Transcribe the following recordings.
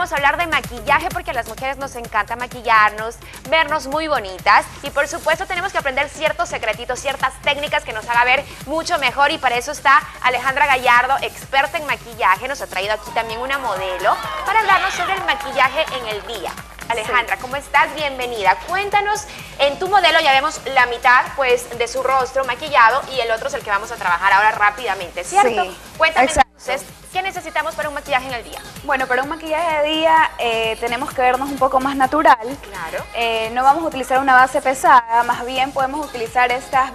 vamos a hablar de maquillaje porque a las mujeres nos encanta maquillarnos, vernos muy bonitas y por supuesto tenemos que aprender ciertos secretitos, ciertas técnicas que nos haga ver mucho mejor y para eso está Alejandra Gallardo, experta en maquillaje, nos ha traído aquí también una modelo para hablarnos sobre el maquillaje en el día. Alejandra, ¿cómo estás? Bienvenida. Cuéntanos, en tu modelo ya vemos la mitad pues, de su rostro maquillado y el otro es el que vamos a trabajar ahora rápidamente, ¿cierto? Sí, cuéntame entonces, ¿qué necesitamos para un maquillaje en el día? Bueno, para un maquillaje de día tenemos que vernos un poco más natural. Claro. No vamos a utilizar una base pesada, más bien podemos utilizar estas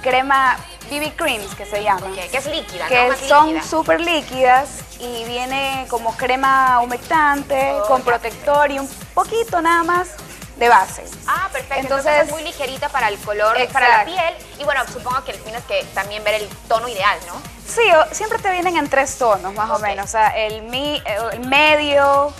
crema BB Creams que se llaman. Okay, que es líquida, que ¿no? Son súper líquidas y viene como crema humectante, con protector y un poquito nada más de base. Ah, perfecto. Entonces es muy ligerita para el color, para la piel. Y bueno, supongo que tienes que también ver el tono ideal, ¿no? Sí, siempre te vienen en tres tonos más o menos. O sea, el medio,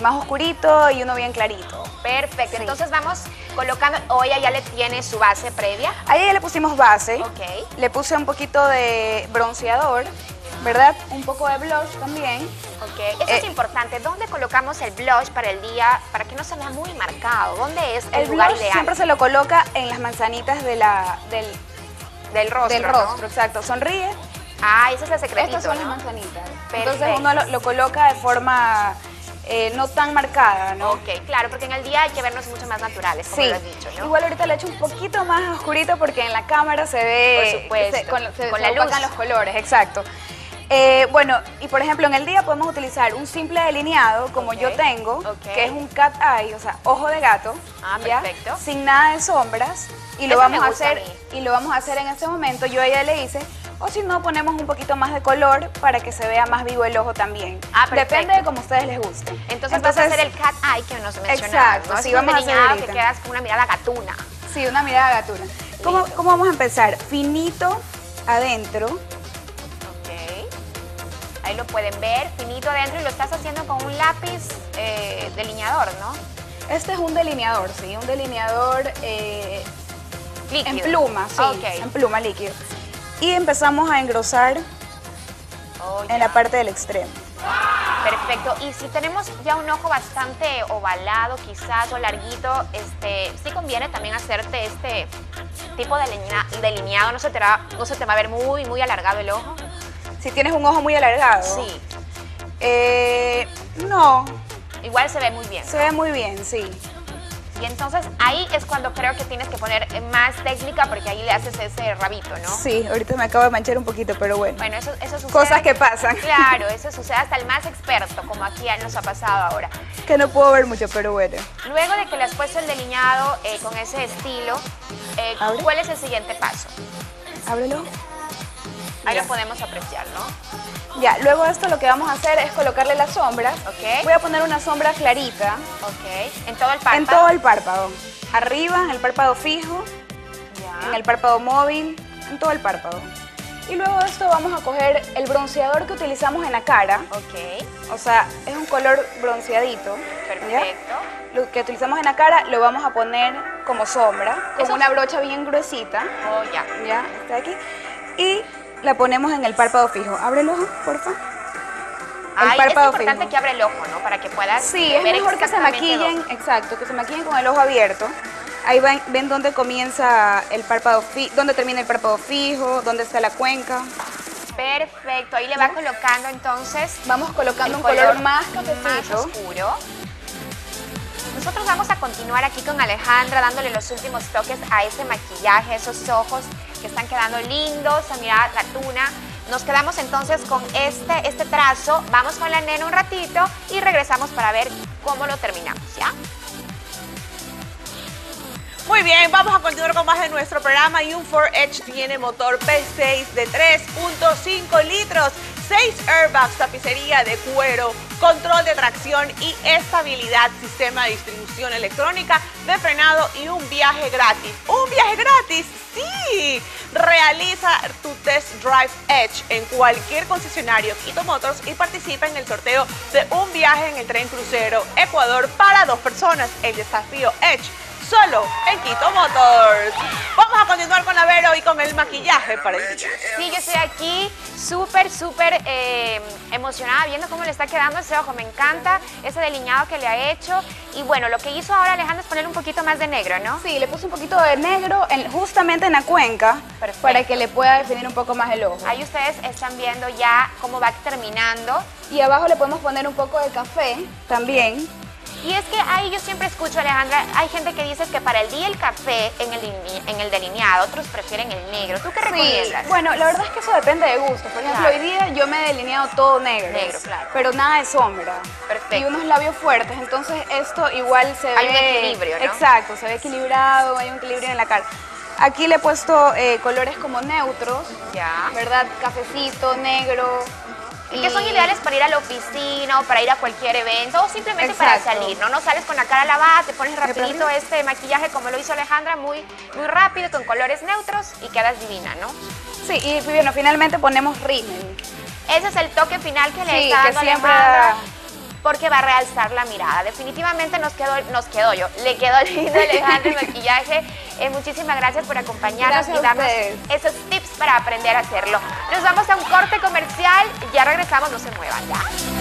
más oscurito y uno bien clarito. Perfecto. Sí. Entonces vamos colocando, o ella ya le tiene su base previa. A ella ya le pusimos base. Ok. Le puse un poquito de bronceador, ¿verdad? Un poco de blush también. Ok, eso es importante. ¿Dónde colocamos el blush para el día, para que no se vea muy marcado? ¿Dónde es el lugar ideal? Siempre se lo coloca en las manzanitas de del rostro. Del rostro, ¿no? Exacto. Sonríe. Ah, ese es el secretito, estas son, ¿no?, las manzanitas. Perfecto. Entonces uno lo coloca de forma no tan marcada, ¿no? Ok, claro, porque en el día hay que vernos mucho más naturales, como lo has dicho, ¿no? Igual ahorita le echo un poquito más oscurito porque en la cámara se ve... Por supuesto. Con la luz. Se opacan los colores, exacto. Bueno, y por ejemplo en el día podemos utilizar un simple delineado como yo tengo, que es un cat eye, o sea, ojo de gato, perfecto, sin nada de sombras y lo vamos a hacer en este momento. Yo a ella le hice, o si no ponemos un poquito más de color para que se vea más vivo el ojo también. Ah, perfecto. Depende de cómo a ustedes les guste. Entonces vas a hacer el cat eye que nos mencionabas. Exacto, ¿no? Sí, vamos a hacer ahorita. Que quedas con una mirada gatuna. Sí, una mirada gatuna. ¿Cómo vamos a empezar? Finito adentro. Ahí lo pueden ver, finito adentro, y lo estás haciendo con un lápiz delineador, ¿no? Este es un delineador, sí, un delineador líquido. En pluma, sí, en pluma líquido. Y empezamos a engrosar en la parte del extremo. Perfecto, y si tenemos ya un ojo bastante ovalado quizás o larguito, sí conviene también hacerte este tipo de delineado, no se te va a ver muy, muy alargado el ojo. Si tienes un ojo muy alargado. Sí. No. Igual se ve muy bien. Se ve muy bien, sí. Y entonces ahí es cuando creo que tienes que poner más técnica porque ahí le haces ese rabito, ¿no? Sí, ahorita me acabo de manchar un poquito, pero bueno. Bueno, eso sucede. Cosas que pasan. Claro, eso sucede hasta el más experto, como aquí nos ha pasado ahora. Que no puedo ver mucho, pero bueno. Luego de que le has puesto el delineado con ese estilo, ¿cuál es el siguiente paso? Ábrelo. Ahí lo podemos apreciar, ¿no? Ya, luego esto lo que vamos a hacer es colocarle las sombras. Voy a poner una sombra clarita. ¿En todo el párpado? En todo el párpado. Arriba, en el párpado fijo, en el párpado móvil, en todo el párpado. Y luego de esto vamos a coger el bronceador que utilizamos en la cara. O sea, es un color bronceadito. Perfecto. Lo que utilizamos en la cara lo vamos a poner como sombra, con una brocha bien gruesita. Ya, está aquí. Y la ponemos en el párpado fijo. Abre el ojo, porfa. Es importante que abra el ojo, ¿no? Para que puedas ver exactamente. Sí, es mejor que se maquillen, que se maquillen con el ojo abierto. Ahí ven dónde comienza el párpado fijo, dónde termina el párpado fijo, dónde está la cuenca. Perfecto, ahí le va colocando entonces. Vamos colocando un color más oscuro. Nosotros vamos a continuar aquí con Alejandra dándole los últimos toques a ese maquillaje, esos ojos que están quedando lindos, a mirar la tuna. Nos quedamos entonces con este trazo, vamos con la nena un ratito y regresamos para ver cómo lo terminamos, ¿ya? Muy bien, vamos a continuar con más de nuestro programa y un Ford Edge tiene motor P6 de 3.5 litros, 6 airbags, tapicería de cuero, control de tracción y estabilidad, sistema de distribución electrónica, de frenado y un viaje gratis. ¿Un viaje gratis? ¡Sí! Realiza tu test drive Edge en cualquier concesionario Quito Motors y participa en el sorteo de un viaje en el tren crucero Ecuador para 2 personas. El desafío Edge solo en Quito Motors. Vamos a continuar con la Vero y con el maquillaje para el día. Sí, yo estoy aquí súper emocionada viendo cómo le está quedando ese ojo. Me encanta ese delineado que le ha hecho. Y bueno, lo que hizo ahora Alejandra es ponerle un poquito más de negro, ¿no? Sí, le puse un poquito de negro justamente en la cuenca. Perfecto. Para que le pueda definir un poco más el ojo. Ahí ustedes están viendo ya cómo va terminando. Y abajo le podemos poner un poco de café también. Y es que ahí yo siempre escucho, Alejandra, hay gente que dice que para el día el café en el delineado, otros prefieren el negro. ¿Tú qué recomiendas? Bueno, la verdad es que eso depende de gusto. Por ejemplo, hoy día yo me he delineado todo negro. Negro, claro. Pero nada de sombra. Perfecto. Y unos labios fuertes, entonces esto igual se ve... Hay un equilibrio, ¿no? Exacto, se ve equilibrado, hay un equilibrio en la cara. Aquí le he puesto colores como neutros, ya, ¿verdad? Cafecito, negro... Y que son ideales para ir a la oficina o para ir a cualquier evento o simplemente exacto, para salir, ¿no? No sales con la cara lavada, te pones rapidito este maquillaje como lo hizo Alejandra, muy rápido, con colores neutros y quedas divina, ¿no? Sí, y bueno, finalmente ponemos rímel. Ese es el toque final que le está dando Alejandra, porque va a realzar la mirada. Definitivamente le quedó lindo Alejandra el maquillaje. Muchísimas gracias por acompañarnos y darnos esos tips para aprender a hacerlo. Nos vamos a un corte comercial, ya regresamos, no se muevan, ya.